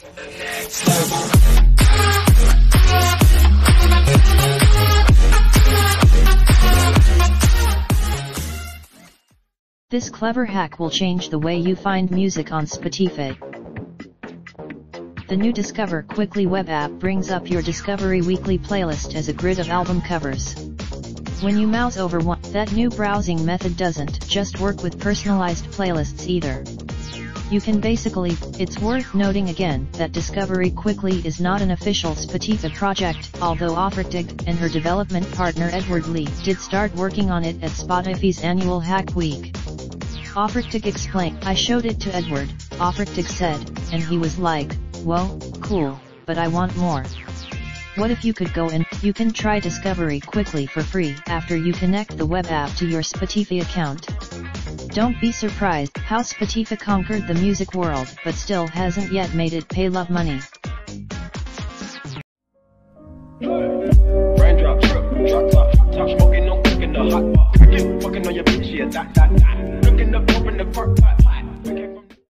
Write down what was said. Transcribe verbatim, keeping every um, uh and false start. The next level. This clever hack will change the way you find music on Spotify. The new Discover Quickly web app brings up your Discovery Weekly playlist as a grid of album covers. When you mouse over one, that new browsing method doesn't just work with personalized playlists either. You can basically, it's worth noting again that Discovery Quickly is not an official Spotify project, although Affertig and her development partner Edward Lee did start working on it at Spotify's annual Hack Week. Affertig explained, "I showed it to Edward," Affertig said, "and he was like, whoa, cool, but I want more. What if you could go and—" You can try Discovery Quickly for free after you connect the web app to your Spotify account. Don't be surprised how Spotify conquered the music world but still hasn't yet made it pay love money.